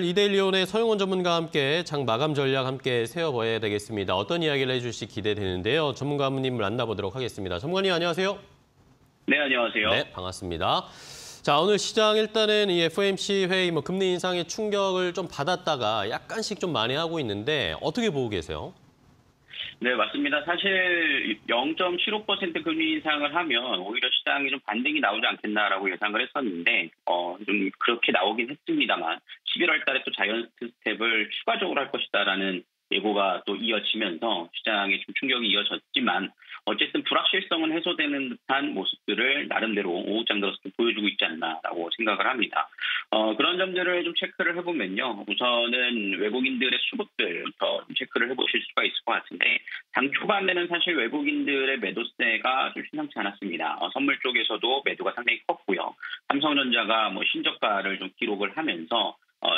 이데일리온의 서용원 전문가와 함께 장 마감 전략 함께 세워봐야 되겠습니다. 어떤 이야기를 해주실지 기대되는데요. 전문가님을 만나보도록 하겠습니다. 전문가님 안녕하세요. 네, 안녕하세요. 네, 반갑습니다. 자, 오늘 시장 일단은 이 FOMC 회의 금리 인상의 충격을 좀 받았다가 약간씩 좀 만회하고 있는데 어떻게 보고 계세요? 네, 맞습니다. 사실 0.75% 금리 인상을 하면 오히려 시장이 좀 반등이 나오지 않겠나라고 예상을 했었는데 좀 그렇게 나오긴 했습니다만 11월 달에 또 자이언트 스텝을 추가적으로 할 것이다라는 예고가 또 이어지면서 시장에 좀 충격이 이어졌지만 어쨌든 불확실성은 해소되는 듯한 모습들을 나름대로 오후장 들어서 좀 보여주고 있지 않나라고 생각을 합니다. 그런 점들을 좀 체크를 해보면요. 우선은 외국인들의 수급들부터 체크를 해보실 수가 있을 것 같은데 당 초반에는 사실 외국인들의 매도세가 좀 심상치 않았습니다. 선물 쪽에서도 매도가 상당히 컸고요. 삼성전자가 신저가를 좀 기록을 하면서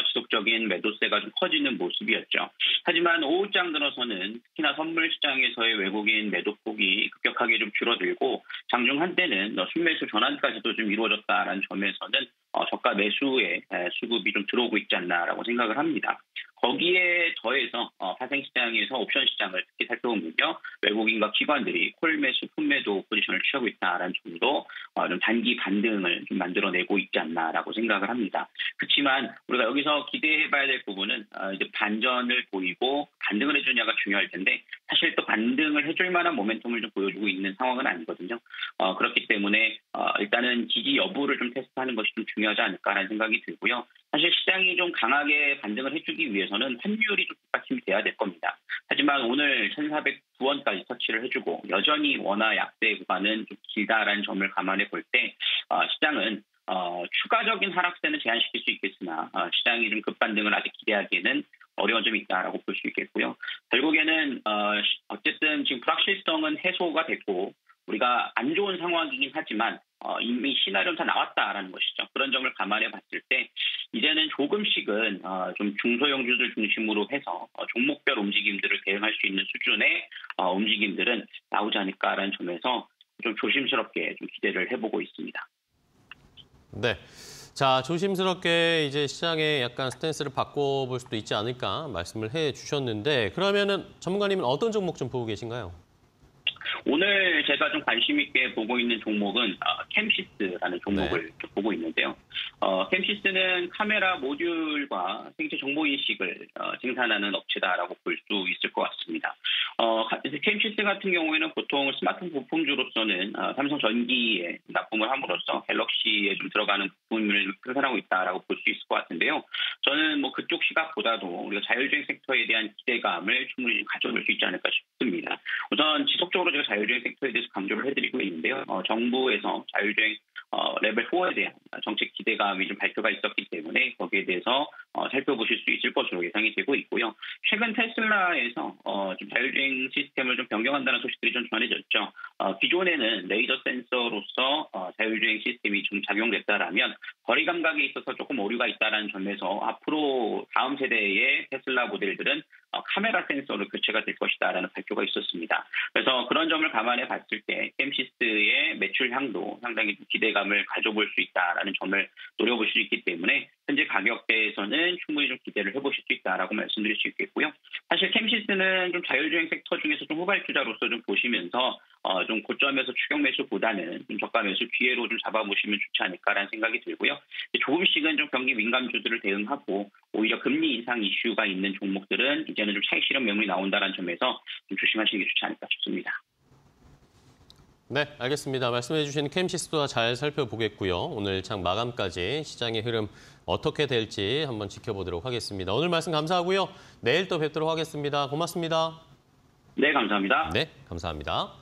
지속적인 매도세가 좀 커지는 모습이었죠. 하지만 오후장 들어서는 특히나 선물 시장에서의 외국인 매도폭이 급격하게 좀 줄어들고 장중 한때는 순매수 전환까지도 좀 이루어졌다라는 점에서는 저가 매수의 수급이 좀 들어오고 있지 않나라고 생각을 합니다. 거기에 더해서 파생 시장에서 옵션 시장을 특히 살펴보면요. 외국인과 기관들이 콜 매수, 풋 매도 포지션을 취하고 있다라는 정도 좀 단기 반등을 좀 만들어내고 있지 않나라고 생각을 합니다. 그렇지만 우리가 여기서 기대해봐야 될 부분은 이제 반전을 보이고 반등을 해주냐가 중요할 텐데 사실 또 반등을 해줄 만한 모멘텀을 좀 보여주고 있는 상황은 아니거든요. 그렇기 때문에 일단은 지지 여부를 좀 테스트하는 것이 좀 중요하지 않을까라는 생각이 들고요. 사실 시장이 좀 강하게 반등을 해주기 위해서는 환율이 좀 뒷받침이 돼야 될 겁니다. 하지만 오늘 1,409원까지 터치를 해주고 여전히 원화 약세 구간은 좀 길다라는 점을 감안해 볼 때 시장은 추가적인 하락세는 제한시킬 수 있겠으나 시장이 좀 급반등을 아직 기대하기에는 어려운 점이 있다라고 볼 수 있겠고요. 결국에는 어쨌든 지금 불확실성은 해소가 됐고 우리가 안 좋은 상황이긴 하지만 이미 시나리오는 다 나왔다라는 것이죠. 그런 점을 감안해 봤을 때 이제는 조금씩은 좀 중소형주들 중심으로 해서 종목별 움직임들을 대응할 수 있는 수준의 움직임들은 나오지 않을까라는 점에서 좀 조심스럽게 좀 기대를 해보고 있습니다. 네, 자 조심스럽게 이제 시장에 약간 스탠스를 바꿔볼 수도 있지 않을까 말씀을 해주셨는데 그러면은 전문가님은 어떤 종목 좀 보고 계신가요? 오늘 제가 좀 관심 있게 보고 있는 종목은 캠시스라는 종목을 네. 보고 있는데요. 캠시스는 카메라 모듈과 생체 정보 인식을 생산하는 업체다라고 볼 수 있을 것 같습니다. 캠시스 같은 경우에는 보통 스마트폰 부품주로서는 삼성전기에 납품을 함으로써 갤럭시에 좀 들어가는 부품을 생산하고 있다라고 볼 수 있을 것 같은데요. 저는 그쪽 시각보다도 우리가 자율주행 섹터에 대한 기대감을 충분히 가져올 수 있지 않을까 싶습니다. 우선 지속적으로 제가 자율주행 섹터에 대해서 강조를 해드리고 있는데요. 정부에서 자율주행 레벨 4에 대한 정책 기대감이 좀 발표가 있었기 때문에 거기에 대해서 살펴보실 수 있을 것으로 예상이 되고 있고요. 최근 테슬라에서 좀 자율주행 시스템을 좀 변경한다는 소식들이 좀 전해졌죠. 기존에는 레이저 센서로서 자율주행 시스템이 좀 작용됐다라면 거리 감각에 있어서 조금 오류가 있다는 점에서 앞으로 다음 세대의 테슬라 모델들은 카메라 센서로 교체가 될 것이다라는 발표가 있었습니다. 그래서 그런 점을 감안해 봤을 때 캠시스의 매출향도 상당히 기대감을 가져볼 수 있다라는 점을 노려볼 수 있기 때문에 현재 가격대에서는 충분히 좀 기대를 해보실 수 있다라고 말씀드릴 수 있겠고요. 사실 캠시스는 좀 자율주행 섹터 중에서 좀 후발주자로서 좀 보시면서 좀 고점에서 추격 매수보다는 좀 저가 매수 기회로 좀 잡아보시면 좋지 않을까라는 생각이 들고요. 조금씩은 좀 경기 민감주들을 대응하고 오히려 금리 인상 이슈가 있는 종목들은 이제는 좀 차익 실현 매물이 나온다는 점에서 좀 조심하시는 게 좋지 않을까 싶습니다. 네, 알겠습니다. 말씀해주신 캠시스도 잘 살펴보겠고요. 오늘 장 마감까지 시장의 흐름 어떻게 될지 한번 지켜보도록 하겠습니다. 오늘 말씀 감사하고요. 내일 또 뵙도록 하겠습니다. 고맙습니다. 네, 감사합니다. 네, 감사합니다.